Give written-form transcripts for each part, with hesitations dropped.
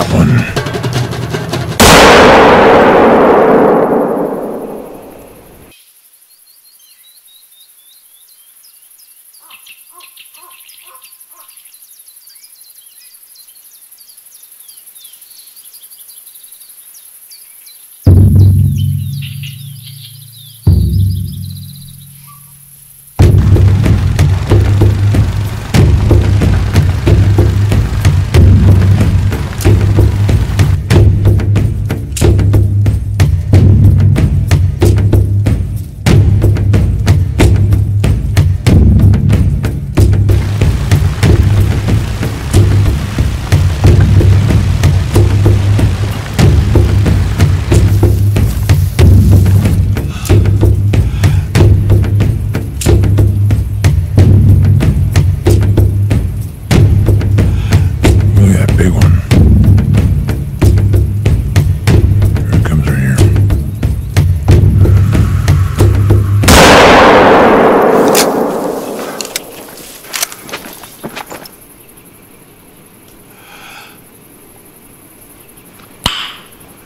that one.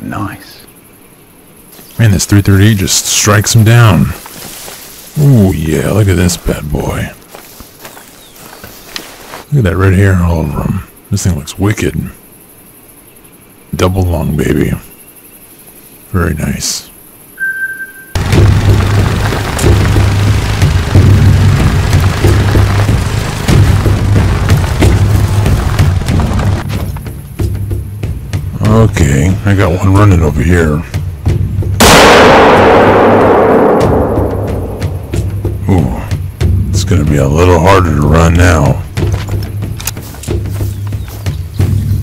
Nice. Man, this 338 just strikes him down. Ooh, yeah, look at this bad boy. Look at that red hair all over him. This thing looks wicked. Double lung, baby. Very nice. Okay, I got one running over here. Ooh, it's gonna be a little harder to run now.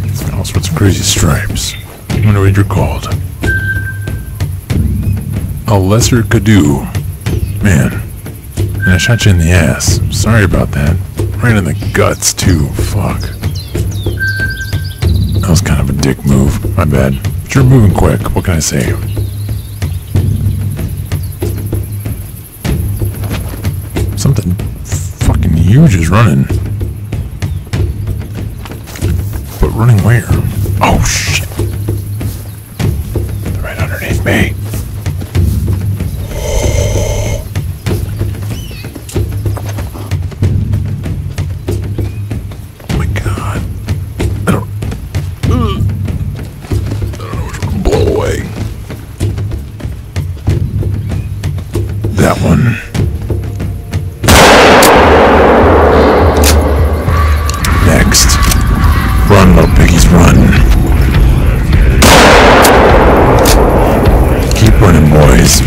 It's got all sorts of crazy stripes. I wonder what you're called. A Lesser Kudu. Man, and I shot you in the ass. I'm sorry about that. Right in the guts, too. Fuck. That was kind of a dick move, my bad. But you're moving quick, what can I say? Something fucking huge is running. But running where? Oh shit! They're right underneath me. That one. Next. Run, little piggies, run. Keep running, boys.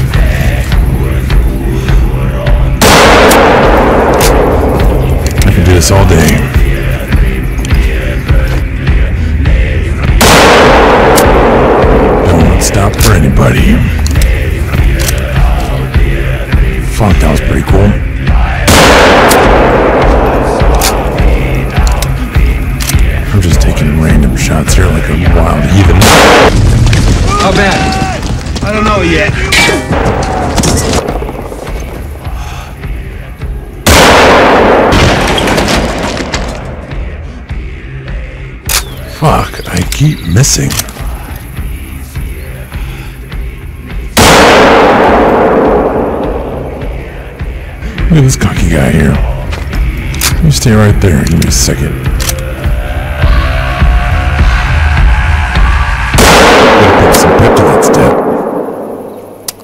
I can do this all day. Don't stop for anybody. Fuck, that was pretty cool. I'm just taking random shots here like a wild heathen. How bad? I don't know yet. Fuck, I keep missing. Look at this cocky guy here. You stay right there, give me a second. Gotta put some pep to that step.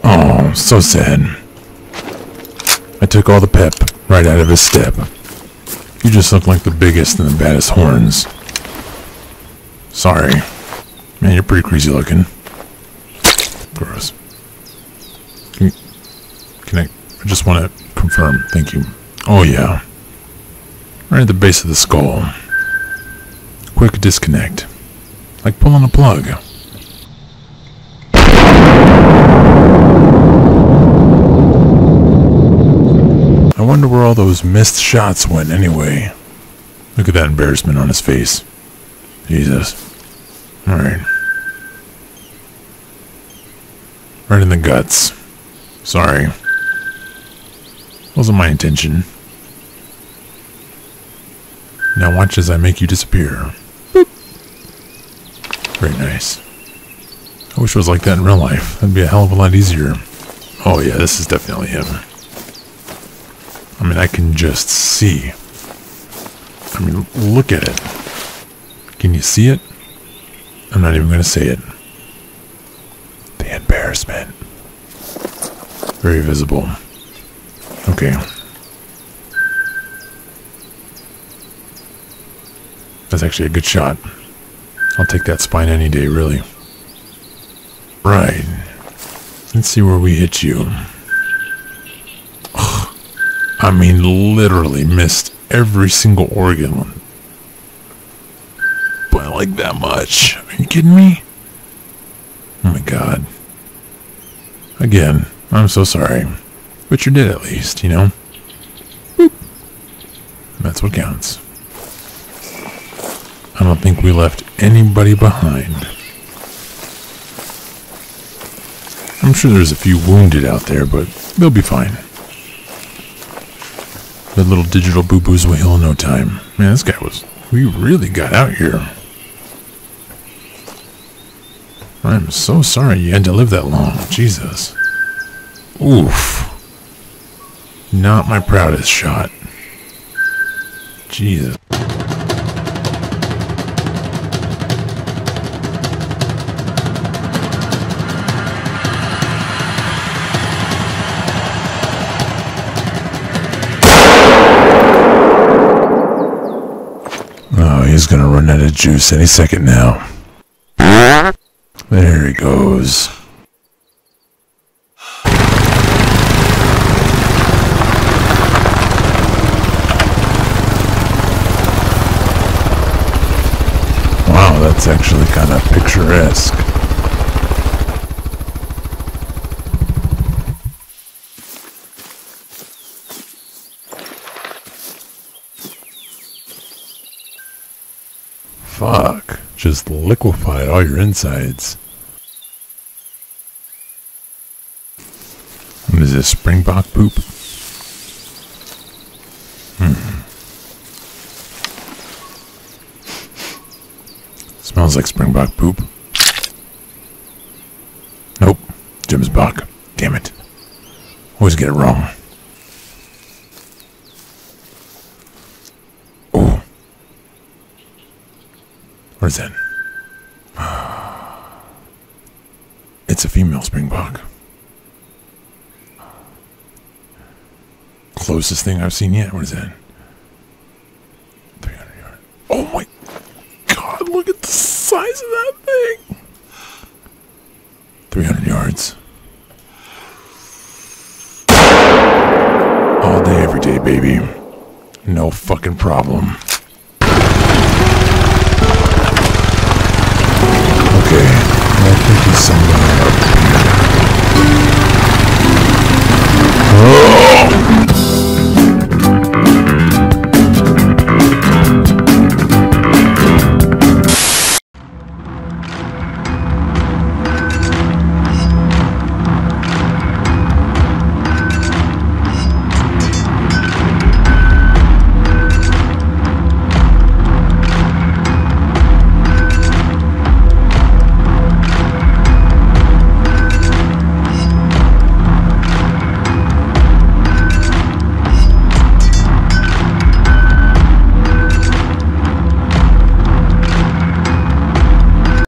Oh, so sad. I took all the pep right out of his step. You just look like the biggest and the baddest horns. Sorry. Man, you're pretty crazy looking. Gross. I just want to confirm, thank you. Oh yeah. Right at the base of the skull. Quick disconnect. Like pulling a plug. I wonder where all those missed shots went anyway. Look at that embarrassment on his face. Jesus. Alright. Right in the guts. Sorry. Wasn't my intention. Now watch as I make you disappear. Boop. Very nice. I wish it was like that in real life. That'd be a hell of a lot easier. Oh yeah, this is definitely him. I mean, I can just see. I mean, look at it. Can you see it? I'm not even going to say it. The embarrassment. Very visible. Okay. That's actually a good shot. I'll take that spine any day, really. Right. Let's see where we hit you. Ugh. I mean, literally missed every single organ. But I like that much. Are you kidding me? Oh my god. Again, I'm so sorry. But you did at least, you know? Boop. That's what counts. I don't think we left anybody behind. I'm sure there's a few wounded out there, but they'll be fine. The little digital boo-boos will heal in no time. Man, this guy was... We really got out here. I'm so sorry you had to live that long. Jesus. Oof. Not my proudest shot. Jesus. He's gonna run out of juice any second now. There he goes. Wow, that's actually kind of picturesque. Fuck, just liquefied all your insides. What is this, Springbok poop? Smells like Springbok poop. Nope, Gemsbok. Damn it. Always get it wrong. Where's that? It's a female Springbok. Closest thing I've seen yet. What is that? 300 yards. Oh my god, look at the size of that thing! 300 yards. All day, every day, baby. No fucking problem.